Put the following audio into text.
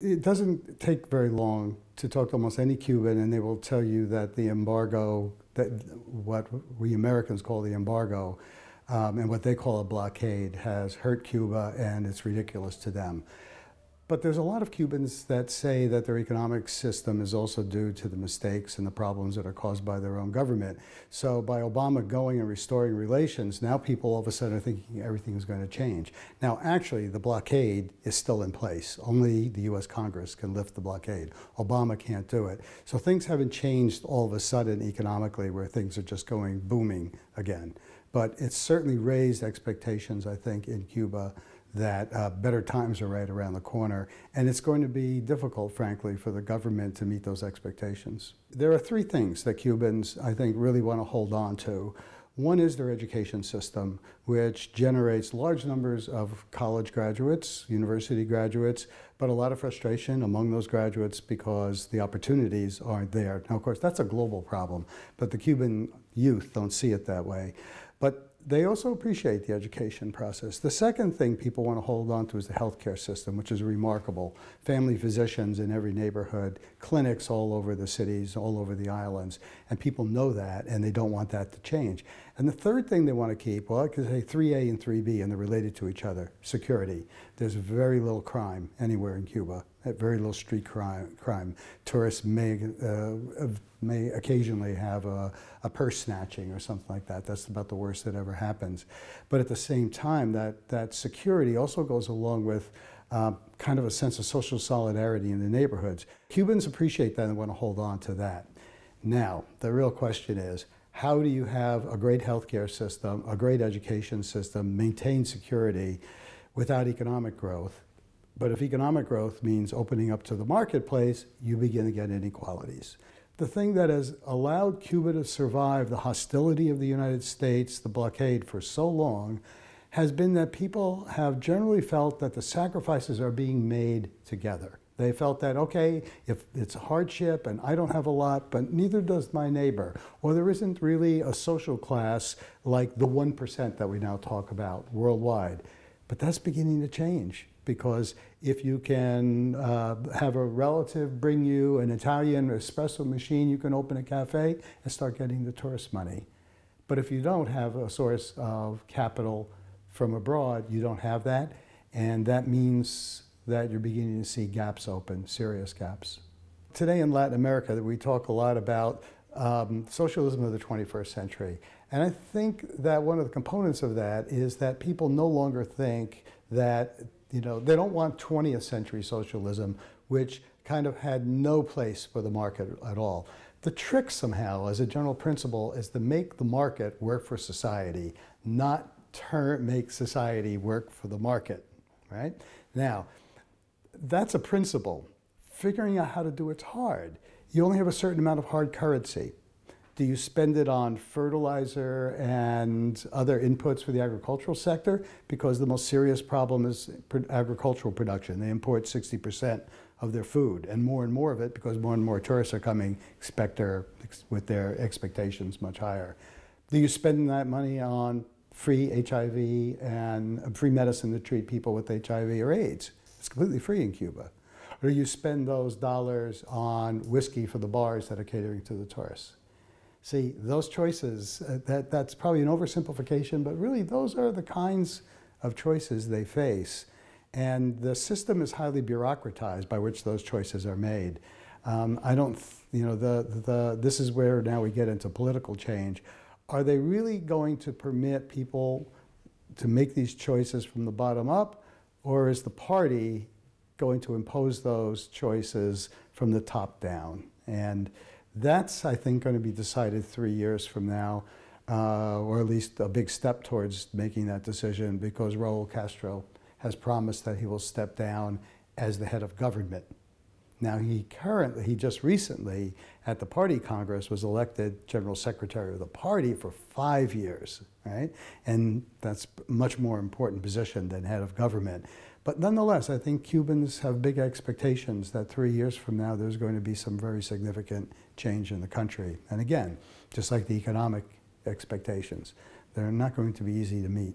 It doesn't take very long to talk to almost any Cuban, and they will tell you that the embargo, that what we Americans call the embargo, and what they call a blockade, has hurt Cuba, and it's ridiculous to them. But there's a lot of Cubans that say that their economic system is also due to the mistakes and the problems that are caused by their own government. So by Obama going and restoring relations, now people all of a sudden are thinking everything is going to change. Now, actually, the blockade is still in place. Only the U.S. Congress can lift the blockade. Obama can't do it. So things haven't changed all of a sudden economically where things are just going booming again. But it's certainly raised expectations, I think, in Cuba that better times are right around the corner. And it's going to be difficult, frankly, for the government to meet those expectations. There are three things that Cubans, I think, really want to hold on to. One is their education system, which generates large numbers of college graduates, university graduates, but a lot of frustration among those graduates because the opportunities aren't there. Now, of course, that's a global problem, but the Cuban youth don't see it that way. But they also appreciate the education process. The second thing people want to hold on to is the healthcare system, which is remarkable. Family physicians in every neighborhood, clinics all over the cities, all over the islands, and people know that, and they don't want that to change. And the third thing they want to keep, well, I could say 3A and 3B, and they're related to each other, security. There's very little crime anywhere in Cuba, very little street crime. Tourists may occasionally have a purse snatching or something like that. That's about the worst that ever happens. But at the same time, that security also goes along with kind of a sense of social solidarity in the neighborhoods. Cubans appreciate that and want to hold on to that. Now, the real question is, how do you have a great healthcare system, a great education system, maintain security without economic growth? But if economic growth means opening up to the marketplace, you begin to get inequalities. The thing that has allowed Cuba to survive the hostility of the United States, the blockade, for so long, has been that people have generally felt that the sacrifices are being made together. They felt that, okay, if it's a hardship and I don't have a lot, but neither does my neighbor, or there isn't really a social class like the 1% that we now talk about worldwide. But that's beginning to change, because if you can have a relative bring you an Italian espresso machine, you can open a cafe and start getting the tourist money. But if you don't have a source of capital from abroad, you don't have that, and that means that you're beginning to see gaps open, serious gaps. Today in Latin America, we talk a lot about socialism of the 21st century. And I think that one of the components of that is that people no longer think that, you know, they don't want 20th century socialism, which kind of had no place for the market at all. The trick somehow, as a general principle, is to make the market work for society, not make society work for the market, right? Now, that's a principle. Figuring out how to do it's hard. You only have a certain amount of hard currency. Do you spend it on fertilizer and other inputs for the agricultural sector? Because the most serious problem is agricultural production. They import 60% of their food, and more of it, because more and more tourists are coming with their expectations much higher. Do you spend that money on free HIV and free medicine to treat people with HIV or AIDS? It's completely free in Cuba. Or do you spend those dollars on whiskey for the bars that are catering to the tourists? See, those choices, that's probably an oversimplification, but really those are the kinds of choices they face. And the system is highly bureaucratized by which those choices are made. I don't, you know, this is where now we get into political change. Are they really going to permit people to make these choices from the bottom up, or is the party going to impose those choices from the top down? And that's, I think, going to be decided 3 years from now, or at least a big step towards making that decision, because Raúl Castro has promised that he will step down as the head of government. Now, he just recently, at the party Congress, was elected General Secretary of the party for 5 years, right? And that's a much more important position than head of government. But nonetheless, I think Cubans have big expectations that 3 years from now there's going to be some very significant change in the country. And again, just like the economic expectations, they're not going to be easy to meet.